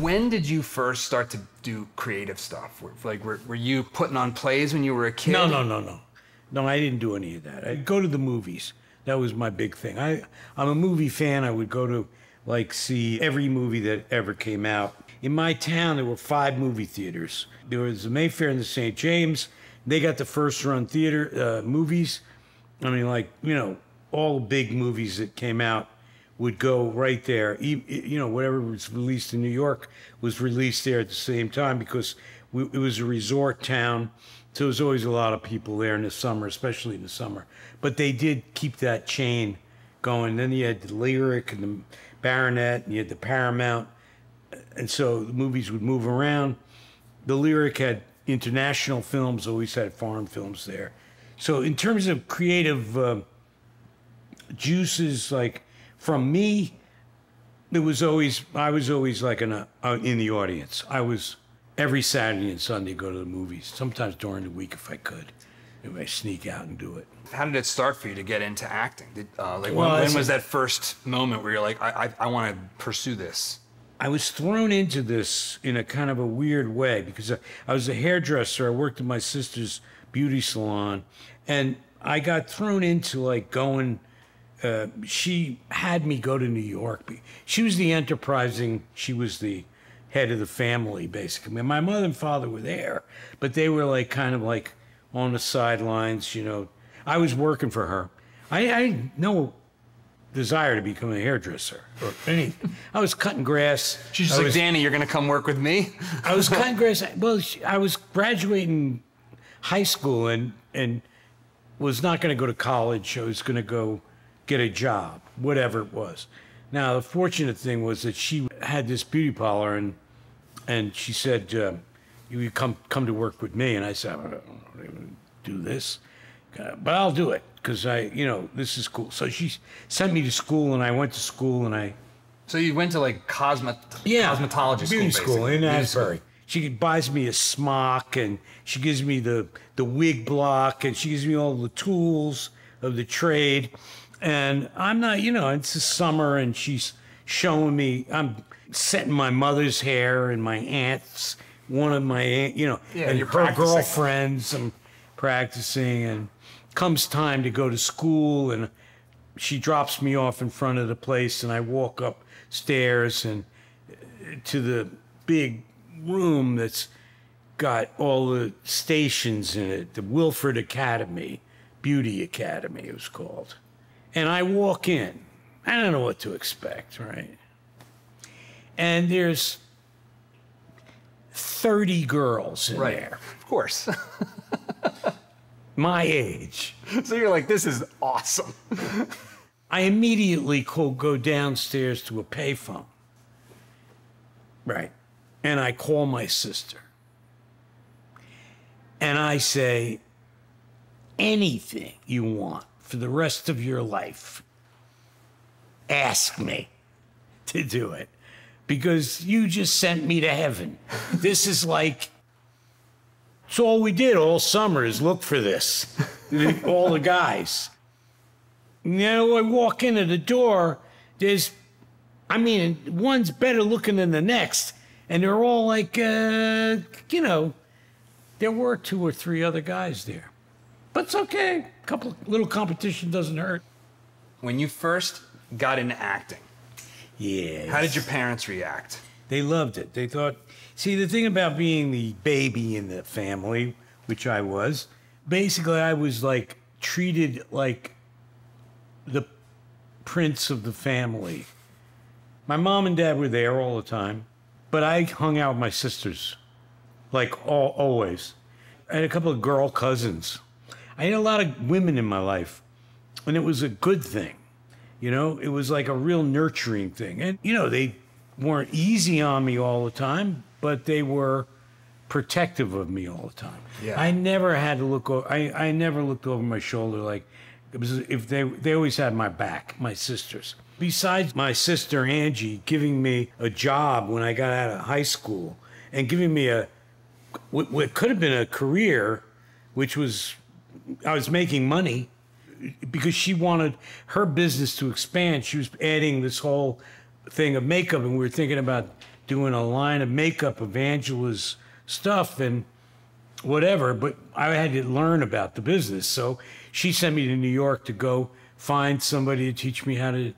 When did you first start to do creative stuff? Like, were you putting on plays when you were a kid? No. No, I didn't do any of that. I'd go to the movies. That was my big thing. I'm a movie fan. I would go to, like, see every movie that ever came out. In my town, there were 5 movie theaters. There was the Mayfair and the St. James. They got the first-run theater movies. I mean, like, you know, all the big movies that came out would go right there. You know, whatever was released in New York was released there at the same time, because it was a resort town, so there's always a lot of people there in the summer, especially in the summer. But they did keep that chain going. Then you had the Lyric and the Baronet, and you had the Paramount, and so the movies would move around. The Lyric had international films, always had foreign films there. So in terms of creative juices, like, from me, there was always, I was always like in the audience. I was every Saturday and Sunday go to the movies, sometimes during the week if I could. If I sneak out and do it. How did it start for you to get into acting? When was that first moment where you're like, I want to pursue this? I was thrown into this in a kind of a weird way, because I was a hairdresser. I worked in my sister's beauty salon, and I got thrown into, like, going. She had me go to New York. She was the enterprising, she was the head of the family, basically. My mother and father were there, but they were, like, kind of like on the sidelines, you know. I was working for her. I had no desire to become a hairdresser or anything. I was cutting grass. She's just like, Danny, you're going to come work with me? I was cutting grass. Well, I was graduating high school and was not going to go to college. I was going to go get a job, whatever it was. Now, the fortunate thing was that she had this beauty parlor, and she said, you come to work with me. And I said, I don't even do this, but I'll do it, because you know, this is cool. So she sent me to school, and I went to school, and I... So you went to, like, cosmetology beauty school in Asbury. She buys me a smock, and she gives me the wig block, and she gives me all the tools of the trade. And I'm not, you know, it's the summer, and she's showing me, I'm setting my mother's hair and my aunt's, you know, yeah, and her girlfriends, I'm practicing, and comes time to go to school, and she drops me off in front of the place, and I walk upstairs and to the big room that's got all the stations in it, the Wilfred Academy, Beauty Academy it was called. And I walk in. I don't know what to expect, right? And there's 30 girls in there. Of course. My age. So you're like, this is awesome. I immediately go downstairs to a payphone. Right. And I call my sister. And I say, anything you want for the rest of your life, ask me to do it, because you just sent me to heaven. This is like, it's all we did all summer is look for this, all the guys. Now I walk into the door, there's, I mean, one's better looking than the next, and they're all like, you know, there were 2 or 3 other guys there. But it's okay. A couple little competition doesn't hurt. When you first got into acting, yes, how did your parents react? They loved it. They thought, see, the thing about being the baby in the family, which I was, basically I was, like, treated like the prince of the family. My mom and dad were there all the time, but I hung out with my sisters, like, always. I had a couple of girl cousins. I had a lot of women in my life, and it was a good thing, you know? It was like a real nurturing thing. And, you know, they weren't easy on me all the time, but they were protective of me all the time. Yeah. I never had to look over, I never looked over my shoulder, like, it was, if they always had my back, my sisters. Besides my sister Angie giving me a job when I got out of high school and giving me what could have been a career, which was, I was making money, because she wanted her business to expand. She was adding this whole thing of makeup, and we were thinking about doing a line of makeup evangelist stuff and whatever, but I had to learn about the business. So she sent me to New York to go find somebody to teach me how to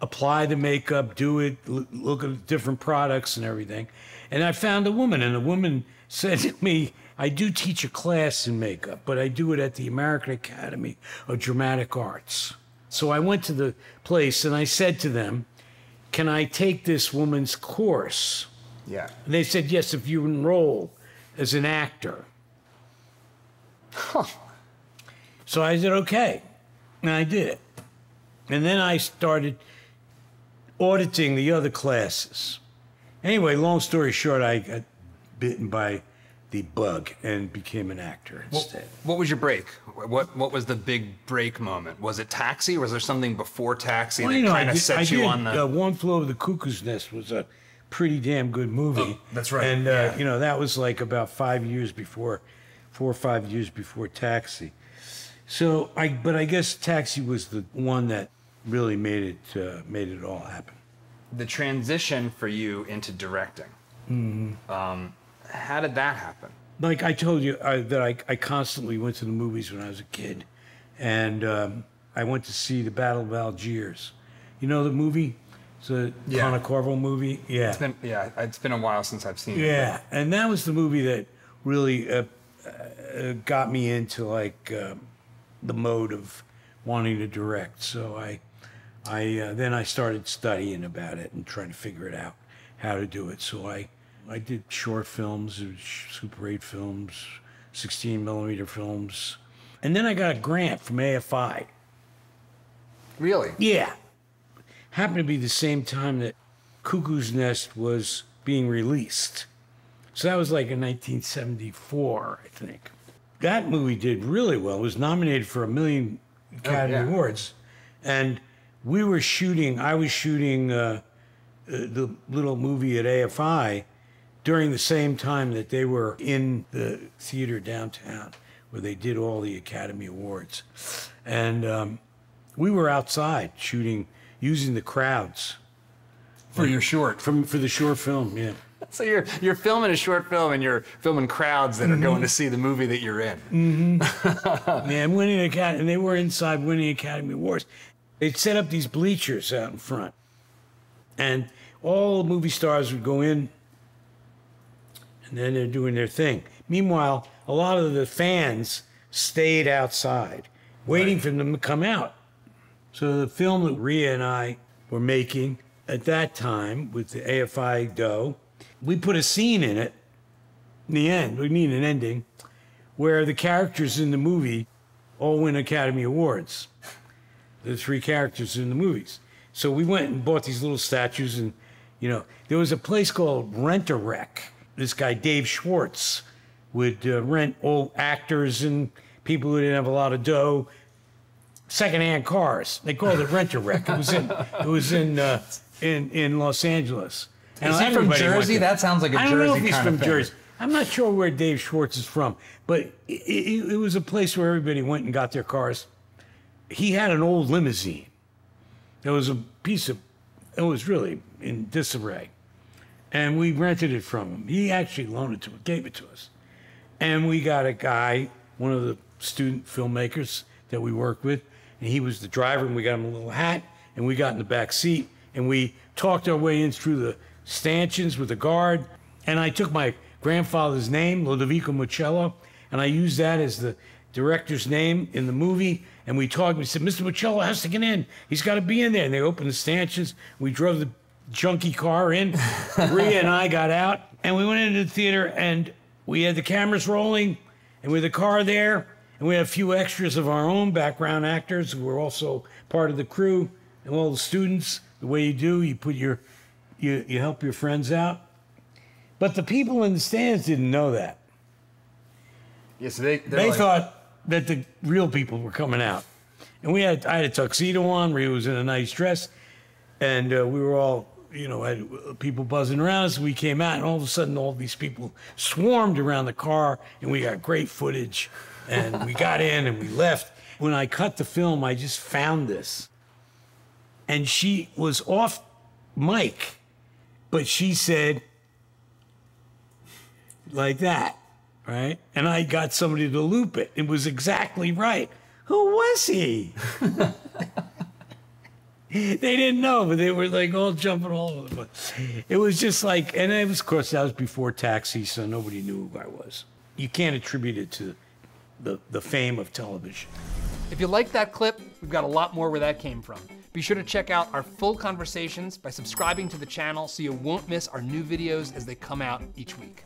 apply the makeup, do it, look at different products and everything. And I found a woman, and the woman said to me, I do teach a class in makeup, but I do it at the American Academy of Dramatic Arts. So I went to the place and I said to them, can I take this woman's course? Yeah. And they said, yes, if you enroll as an actor. Huh. So I said, okay. And I did it. And then I started auditing the other classes. Anyway, long story short, I got bitten by the bug and became an actor instead. What was your break? What was the big break moment? Was it Taxi? Was there something before Taxi that kind of set you on the... One Flew Over the Cuckoo's Nest was a pretty damn good movie. Oh, that's right. And, yeah. You know, that was like about 5 years before, 4 or 5 years before Taxi. So, but I guess Taxi was the one that really made it all happen. The transition for you into directing. Mm-hmm. How did that happen? Like I told you, that I constantly went to the movies when I was a kid. And I went to see the Battle of Algiers. You know the movie? It's a Pontecorvo movie. Yeah. It's been a while since I've seen it. Yeah, and that was the movie that really got me into like the mode of wanting to direct. So then I started studying about it and trying to figure it out, how to do it. So I did short films, Super 8 films, 16 millimeter films. And then I got a grant from AFI. Really? Yeah. Happened to be the same time that Cuckoo's Nest was being released. So that was like in 1974, I think. That movie did really well. It was nominated for 1 million Academy Awards. And we were shooting, I was shooting the little movie at AFI during the same time that they were in the theater downtown where they did all the Academy Awards. And we were outside shooting, using the crowds. For your short? For the short film, yeah. So you're filming a short film and you're filming crowds that are going to see the movie that you're in. Mm-hmm. Yeah, winning Academy, and they were inside winning Academy Awards. They'd set up these bleachers out in front. And all the movie stars would go in, and then they're doing their thing. Meanwhile, a lot of the fans stayed outside, waiting for them to come out. So the film that Rhea and I were making at that time with the AFI dough, we put a scene in it, in the end, we need an ending, where the characters in the movie all win Academy Awards. The three characters in the movies. So we went and bought these little statues and, you know, there was a place called Rent-A-Wreck. This guy, Dave Schwartz, would rent old actors and people who didn't have a lot of dough, secondhand cars. They called it Rent-A-Wreck. It was in Los Angeles. And is he from Jersey? That sounds like a Jersey kind of thing. I don't know if he's from Jersey. I'm not sure where Dave Schwartz is from, but it was a place where everybody went and got their cars. He had an old limousine. It was a piece of, it was really in disarray. And we rented it from him. He actually loaned it to us, gave it to us. And we got a guy, one of the student filmmakers that we worked with, and he was the driver, and we got him a little hat, and we got in the back seat, and we talked our way in through the stanchions with the guard. And I took my grandfather's name, Ludovico Mucello, and I used that as the director's name in the movie. And we talked, we said, Mr. Mucello has to get in. He's got to be in there. And they opened the stanchions. We drove the junky car in. Rhea and I got out, and we went into the theater, and we had the cameras rolling, and we had the car there, and we had a few extras of our own background actors who were also part of the crew, and all the students. The way you do, you put your, you help your friends out. But the people in the stands didn't know that. Yes, they like... thought that the real people were coming out, and I had a tuxedo on. Rhea was in a nice dress, and we were all. You know, had people buzzing around us. We came out, and all of a sudden, all these people swarmed around the car, and we got great footage. And we got in, and we left. When I cut the film, I just found this. And she was off mic, But she said, like that, right? And I got somebody to loop it. It was exactly right. Who was he? They didn't know, but they were like all jumping all over the place. It was just like, and it was, of course, that was before Taxi, so nobody knew who I was. You can't attribute it to the fame of television. If you like that clip, we've got a lot more where that came from. Be sure to check out our full conversations by subscribing to the channel so you won't miss our new videos as they come out each week.